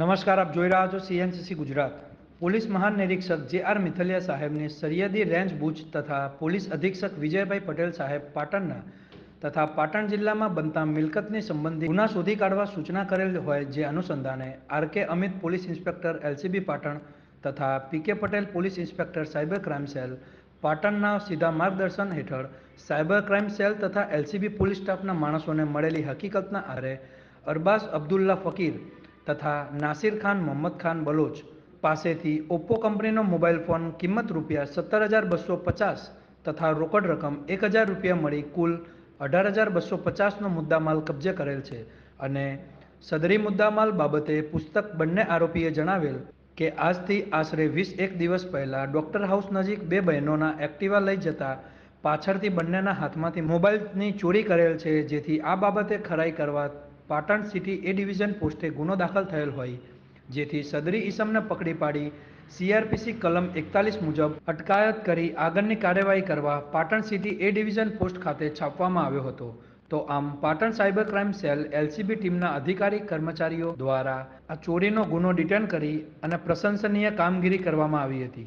નમસ્કાર, આપ જોઈ રહ્યા છો સીએનસીસી ગુજરાત। પોલીસ મહાનિરીક્ષક જે આર મિથલિયા સાહેબને સરિયદી રેન્જ ભુજ તથા પોલીસ અધિક્ષક વિજયભાઈ પટેલ સાહેબ પાટણના તથા પાટણ જિલ્લામાં બનતા મિલકતની સંબંધિત ગુના શોધી કાઢવા સૂચના કરેલ હોય, જે અનુસંધાને RK Amit police inspector LCB Patan તથા PK Patel police inspector cyber crime cell પાટણના સીધા માર્ગદર્શન હેઠળ સાયબર ક્રાઇમ સેલ તથા એલસીબી પોલીસ સ્ટાફના માણસોને મળેલી હકીકતના આધારે અરબાસ અબ્દુલ્લા ફકીર तथा नासिर खान मोहम्मद खान बलोच पासेथी ओप्पो कंपनीनो मोबाइल फोन किंमत रुपया 17,250 तथा रोकड़ रकम 1,000 रुपया मળી कुल 18,250 નો मुद्दामाल कब्जे करेल छे अने सदरी मुद्दामाल बाबते पुस्तक बंने आरोपीए जणावेल के आजथी आशरे 20-1 दिवस पहला डॉक्टर हाउस नजीक बे बहनोना एक्टिवा लई जता पाछळथी बंनेना हाथमांथी मोबाइलनी चोरी करेल छे। जेथी आ बाबते खराई करवा पाटण सिटी ए डिविजन पोस्टे गुनो दाखल थयेल होय, जेथी सदरी ईसमने पकड़ी पाड़ी सीआरपीसी कलम 41 मुजब अटकायत करी आगळनी कार्यवाही करवा Patan city A division post खाते छापवामां आव्यो हतो। तो आम Patan cyber crime cell LCB टीमना अधिकारी कर्मचारीओ द्वारा आ चोरीनो गुनो डिटेन करी अने प्रशंसनीय कामगीरी करवामां आवी हती।